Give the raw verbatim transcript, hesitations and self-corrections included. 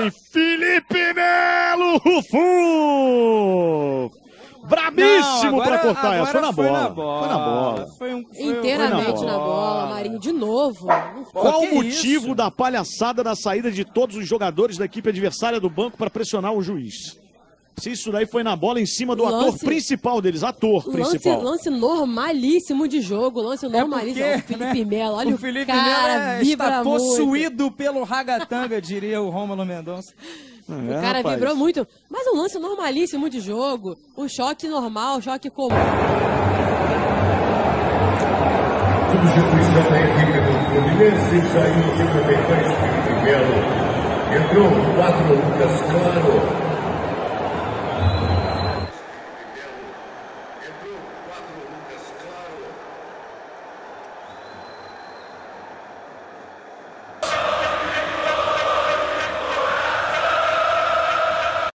tem Felipe Melo, Rufu! Brabíssimo para cortar essa. Foi na, foi, bola. Na bola. foi na bola. Foi um, foi, Inteiramente foi na, bola. na bola, Marinho. De novo. Qual o motivo isso? da palhaçada da saída de todos os jogadores da equipe adversária do banco para pressionar o juiz? Se isso daí foi na bola em cima do lance, ator principal deles, ator lance, principal. Lance normalíssimo de jogo, lance normalíssimo. É porque, o Felipe Melo, olha o, o Felipe Melo está possuído muito. pelo ragatanga, diria o Romulo Mendonça. É, o cara rapaz. vibrou muito, mas um lance normalíssimo de jogo, um choque normal, choque comum. Substituição da equipe do Fluminense, saiu o cinquenta e três, Felipe Melo, entrou quatro, Lucas, claro.